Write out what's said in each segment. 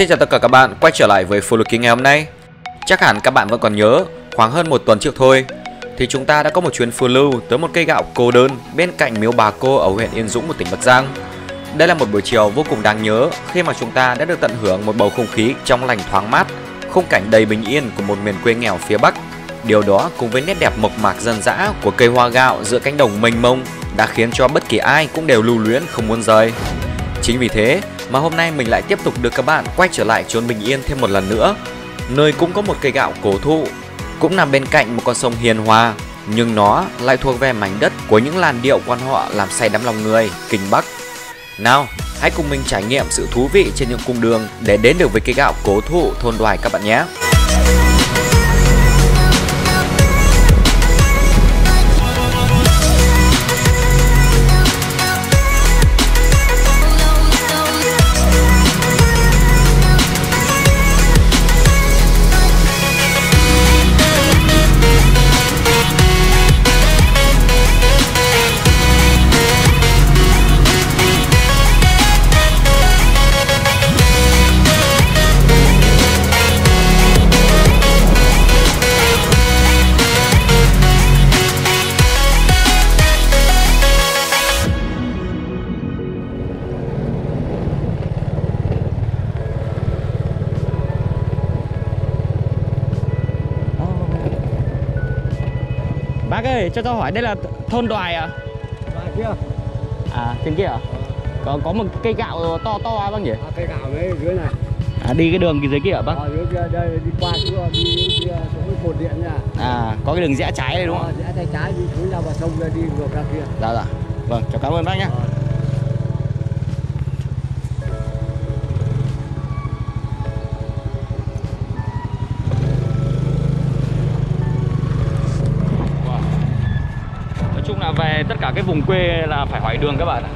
Xin chào tất cả các bạn quay trở lại với Phiêu Lưu Ký ngày hôm nay. Chắc hẳn các bạn vẫn còn nhớ, khoảng hơn một tuần trước thôi thì chúng ta đã có một chuyến phiêu lưu tới một cây gạo cô đơn bên cạnh miếu bà cô ở huyện Yên Dũng của tỉnh Bắc Giang. Đây là một buổi chiều vô cùng đáng nhớ khi mà chúng ta đã được tận hưởng một bầu không khí trong lành thoáng mát, khung cảnh đầy bình yên của một miền quê nghèo phía Bắc. Điều đó cùng với nét đẹp mộc mạc dân dã của cây hoa gạo giữa cánh đồng mênh mông đã khiến cho bất kỳ ai cũng đều lưu luyến không muốn rời. Chính vì thế mà hôm nay mình lại tiếp tục đưa các bạn quay trở lại chốn Bình Yên thêm một lần nữa, nơi cũng có một cây gạo cổ thụ, cũng nằm bên cạnh một con sông hiền hòa, nhưng nó lại thuộc về mảnh đất của những làn điệu quan họ làm say đắm lòng người kinh Bắc. Nào, hãy cùng mình trải nghiệm sự thú vị trên những cung đường để đến được với cây gạo cổ thụ thôn Đoài các bạn nhé. Bác ơi, cho tao hỏi đây là thôn Đoài à? Đoài kia. À, trên kia à? Có một cây gạo to to bác nhỉ? À, cây gạo đấy dưới này. À, đi cái đường dưới kia hả bác? À, dưới kia, đây đi qua chỗ cái cột điện nha. À, có cái đường rẽ trái đây đúng không? Rẽ trái đi xuống ra vào sông rồi đi ngược ra kia. Dạ dạ. Vâng, chào cảm ơn bác nhé. À. Về tất cả cái vùng quê là phải hỏi đường các bạn ạ.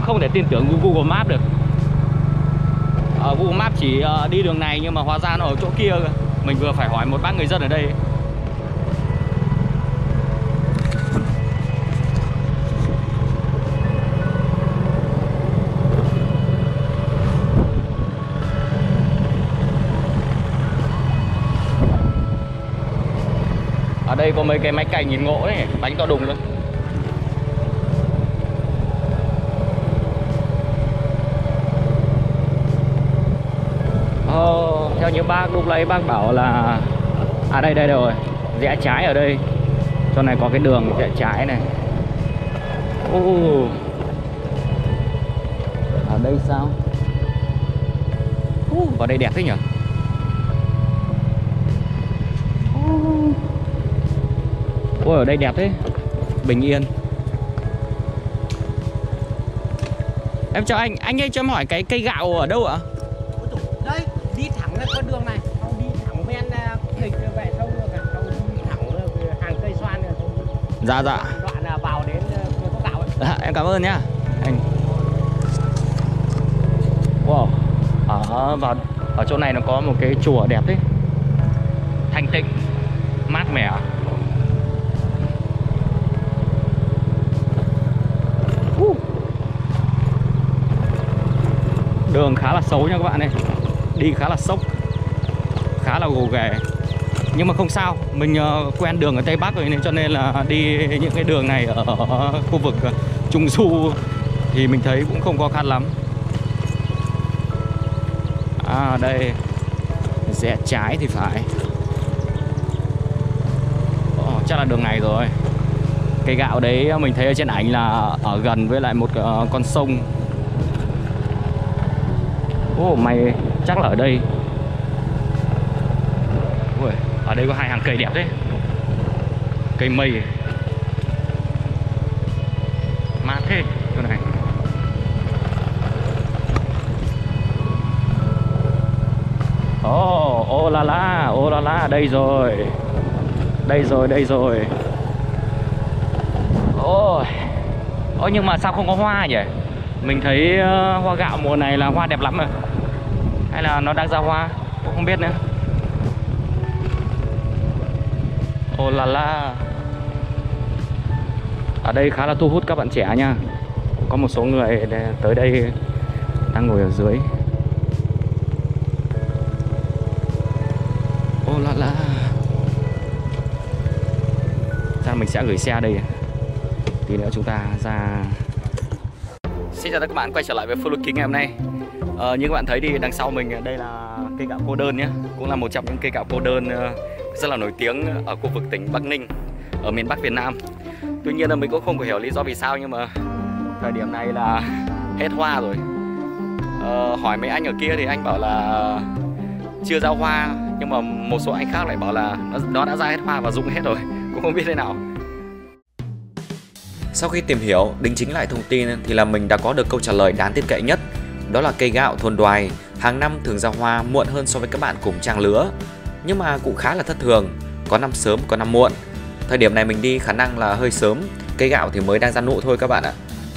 Không thể tin tưởng Google Maps được. Google Maps chỉ đi đường này nhưng mà hóa ra nó ở chỗ kia. Mình vừa phải hỏi một bác người dân ở đây. Đây có mấy cái máy cày nhìn ngộ đấy, bánh to đùng luôn. Theo như bác lúc nãy bác bảo là à đây rồi, rẽ trái ở đây. Chỗ này có cái đường rẽ trái này. Ở đây sao? Vào đây đẹp thế nhỉ? Ôi, ở đây đẹp thế, bình yên. Em chào anh ơi, cho em hỏi cái cây gạo ở đâu ạ? Đây, đi thẳng ra con đường này, xong đi thẳng bên nghịch về sông rồi, xong đi thẳng về hàng cây xoan rồi. Dạ dạ. Đoạn là vào đến chỗ có gạo ấy. Dạ, em cảm ơn nhá. Anh. Wow. Ở chỗ này nó có một cái chùa đẹp đấy. Thanh tịnh, mát mẻ. Đường khá là xấu nha các bạn này. Đi khá là sốc, khá là gồ ghề. Nhưng mà không sao, mình quen đường ở Tây Bắc rồi nên cho nên là đi những cái đường này ở khu vực Trung Du thì mình thấy cũng không khó khăn lắm. À đây, rẽ trái thì phải. Chắc là đường này rồi. Cây gạo đấy mình thấy ở trên ảnh là ở gần với lại một con sông. Mày chắc là ở đây. Ui, ở đây có hai hàng cây đẹp đấy. Cây mây. Mát thế chỗ này. Ô la la, đây rồi. Đây rồi. Ôi, nhưng mà sao không có hoa nhỉ? Mình thấy hoa gạo mùa này là hoa đẹp lắm rồi. Hay là nó đang ra hoa cũng không biết nữa. Ô là la. Ở đây khá là thu hút các bạn trẻ nha. Có một số người tới đây đang ngồi ở dưới. là mình sẽ gửi xe đây. Tí nữa chúng ta ra. Xin chào các bạn quay trở lại với Phiêu Lưu Ký ngày hôm nay. Như các bạn thấy thì đằng sau mình đây là cây gạo cô đơn nhé, cũng là một trong những cây gạo cô đơn rất là nổi tiếng ở khu vực tỉnh Bắc Ninh, ở miền Bắc Việt Nam. Tuy nhiên là mình cũng không hiểu lý do vì sao, nhưng mà thời điểm này là hết hoa rồi. Hỏi mấy anh ở kia thì anh bảo là chưa ra hoa, nhưng mà một số anh khác lại bảo là nó đã ra hết hoa và rụng hết rồi, cũng không biết thế nào. Sau khi tìm hiểu, đính chính lại thông tin thì là mình đã có được câu trả lời đáng tin cậy nhất. Đó là cây gạo Thôn Đoài hàng năm thường ra hoa muộn hơn so với các bạn cùng trang lứa. Nhưng mà cũng khá là thất thường, có năm sớm có năm muộn. Thời điểm này mình đi khả năng là hơi sớm, cây gạo thì mới đang ra nụ thôi các bạn ạ.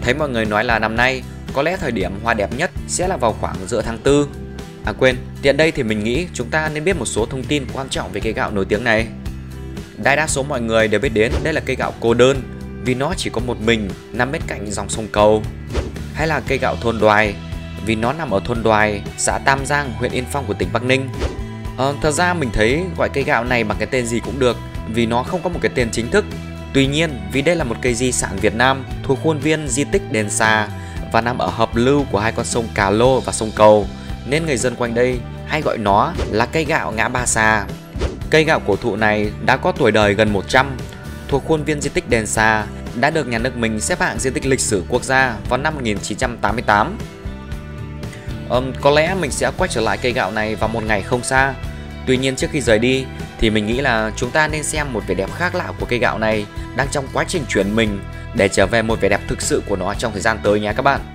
Thấy mọi người nói là năm nay có lẽ thời điểm hoa đẹp nhất sẽ là vào khoảng giữa tháng 4. À quên, tiện đây thì mình nghĩ chúng ta nên biết một số thông tin quan trọng về cây gạo nổi tiếng này. Đa số mọi người đều biết đến đây là cây gạo cô đơn vì nó chỉ có một mình nằm bên cạnh dòng sông Cầu, hay là cây gạo Thôn Đoài vì nó nằm ở thôn Đoài, xã Tam Giang, huyện Yên Phong của tỉnh Bắc Ninh. Thật ra mình thấy gọi cây gạo này bằng cái tên gì cũng được vì nó không có một cái tên chính thức. Tuy nhiên vì đây là một cây di sản Việt Nam thuộc khuôn viên di tích Đền Xà và nằm ở hợp lưu của hai con sông Cà Lô và sông Cầu, nên người dân quanh đây hay gọi nó là cây gạo ngã ba Xà. Cây gạo cổ thụ này đã có tuổi đời gần 100, thuộc khuôn viên di tích Đền Xà, đã được nhà nước mình xếp hạng di tích lịch sử quốc gia vào năm 1988. Có lẽ mình sẽ quay trở lại cây gạo này vào một ngày không xa. Tuy nhiên trước khi rời đi thì mình nghĩ là chúng ta nên xem một vẻ đẹp khác lạ của cây gạo này đang trong quá trình chuyển mình để trở về một vẻ đẹp thực sự của nó trong thời gian tới nhé các bạn.